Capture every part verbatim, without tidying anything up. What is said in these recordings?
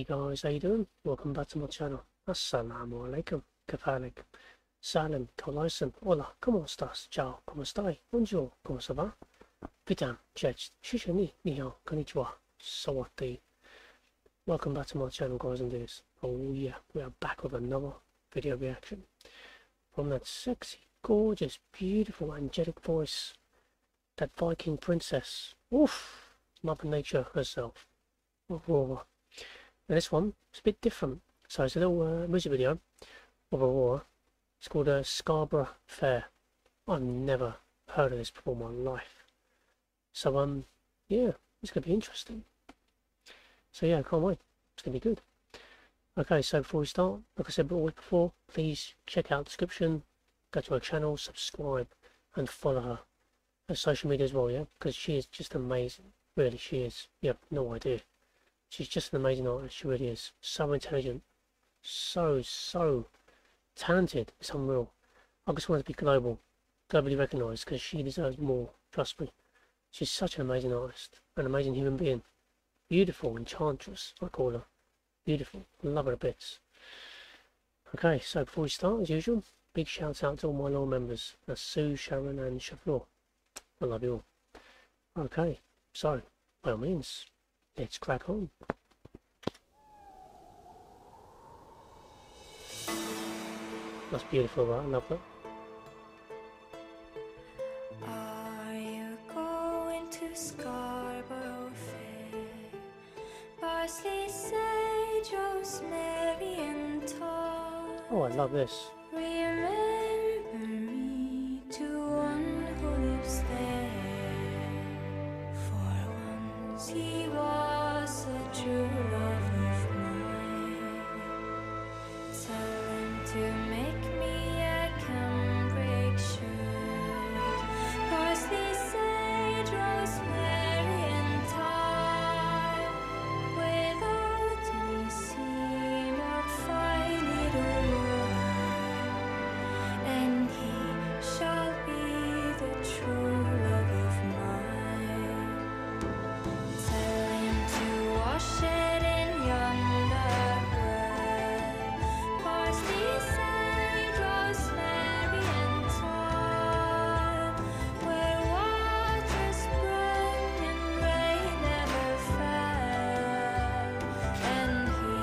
Hey guys, how you doing? Welcome back to my channel. Assalamu alaikum, Kafalik, Salam, Kolaisan, Hola, Como estas, Ciao, Como stai, Bonjour, Como ça va? Witam, Cześć, Shishani, Nihao, Konnichiwa, Sawatdee. Welcome back to my channel, guys and dudes. Oh yeah, we are back with another video reaction from that sexy, gorgeous, beautiful, angelic voice, that Viking princess, oof, Mother Nature herself, Aurora. Now this one is a bit different, so it's a little uh, music video of Aurora. It's called uh, Scarborough Fair. I've never heard of this before in my life, so um, yeah, it's going to be interesting. So yeah, I can't wait, it's going to be good. Okay, so before we start, like I said always before, please check out the description, go to her channel, subscribe and follow her on social media as well, yeah, because she is just amazing, really she is, you have no idea. She's just an amazing artist, she really is. So intelligent, so, so talented, it's unreal. I just want to be global, globally recognised, because she deserves more, trust me. She's such an amazing artist, an amazing human being. Beautiful enchantress, I call her. Beautiful, love her a bit. Okay, so before we start, as usual, big shout out to all my loyal members. That's Sue, Sharon and Shaflor. I love you all. Okay, so, by all means, let's crack on. That's beautiful, right? I love that. Are you going to Scarborough Fair? Parsley, sage, rosemary, and thyme. Oh, I love this. Remember me to one who lives there. For once he was. True love of mine. Tell them to make me a cambric shirt. Parsley, sage, rosemary, and thyme. Without any seam or fine needle line, and he shall be the true love of mine. Tell him to. Shed in yonder world, parsley, sage, rosemary, and thyme, where waters burned and rain never fell, and he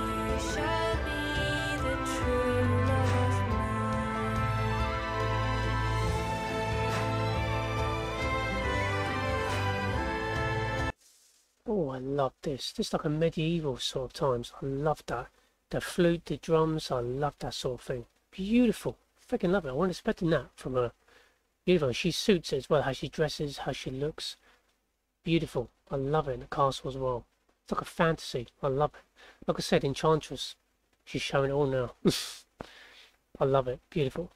shall be the true love of mine. Oh, I love this. This is like a medieval sort of times. I love that. The flute, the drums, I love that sort of thing. Beautiful. Freaking love it. I wasn't expecting that from her. Beautiful. She suits it as well, how she dresses, how she looks. Beautiful. I love it in the castle as well. It's like a fantasy. I love it. Like I said, Enchantress. She's showing it all now. I love it. Beautiful.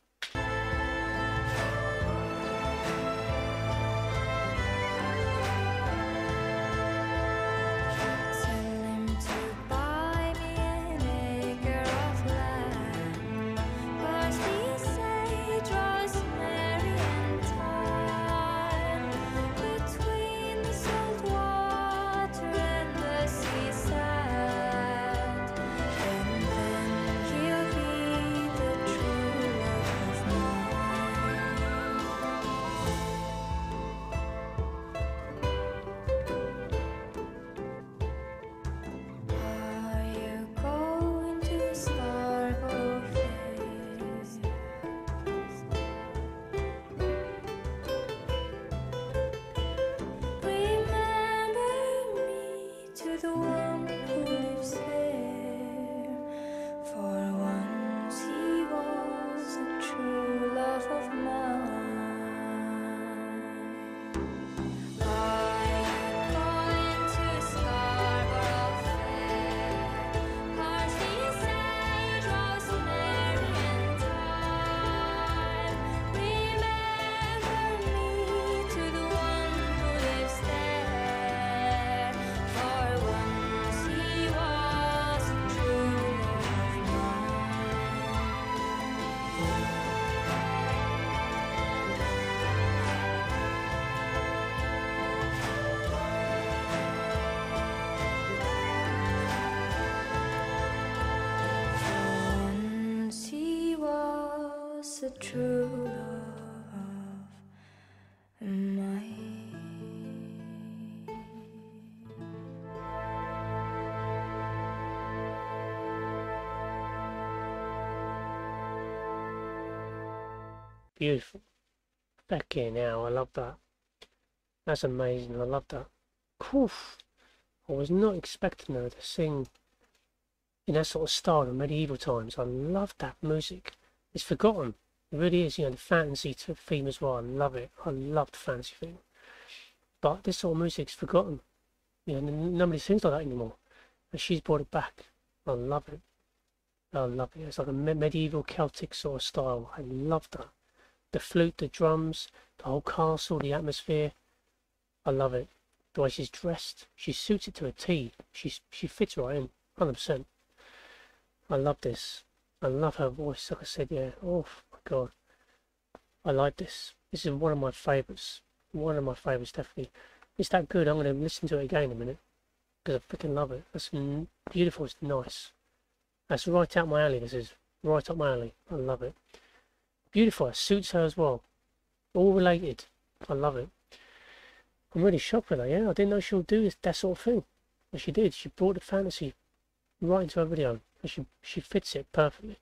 the true love of mine. Beautiful. Back here now, I love that. That's amazing, I love that. Oof. I was not expecting her to sing in that sort of style in medieval times. I love that music. It's forgotten. It really is, you know, the fantasy theme as well. I love it. I love the fantasy theme. But this sort of music's forgotten. You know, nobody sings like that anymore. And she's brought it back. I love it. I love it. It's like a medieval Celtic sort of style. I love that. The flute, the drums, the whole castle, the atmosphere. I love it. The way she's dressed, she suits it to a T. She, she fits right in, one hundred percent. I love this. I love her voice, like I said, yeah. Oh my god. I like this. This is one of my favourites. One of my favourites, definitely. It's that good, I'm going to listen to it again in a minute. Because I freaking love it. That's beautiful, it's nice. That's right up my alley, this is. Right up my alley. I love it. Beautiful, it suits her as well. All related. I love it. I'm really shocked with her, yeah. I didn't know she would do this, that sort of thing. But she did. She brought the fantasy right into her video. And she, she fits it perfectly.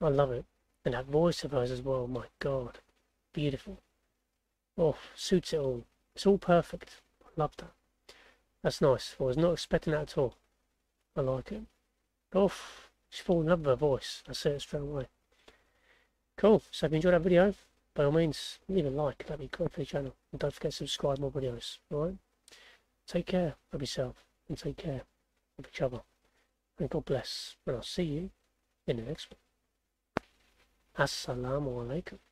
I love it. And that voice of hers as well. My god. Beautiful. Oh, suits it all. It's all perfect. I love that. That's nice. I was not expecting that at all. I like it. Oh, she's falling in love with her voice. I say it straight away. Cool. So if you enjoyed that video, by all means, leave a like. That'd be great for the channel. And don't forget to subscribe for more videos. Alright? Take care of yourself. And take care of each other. And God bless. And I'll see you in the next one. Assalamu alaikum.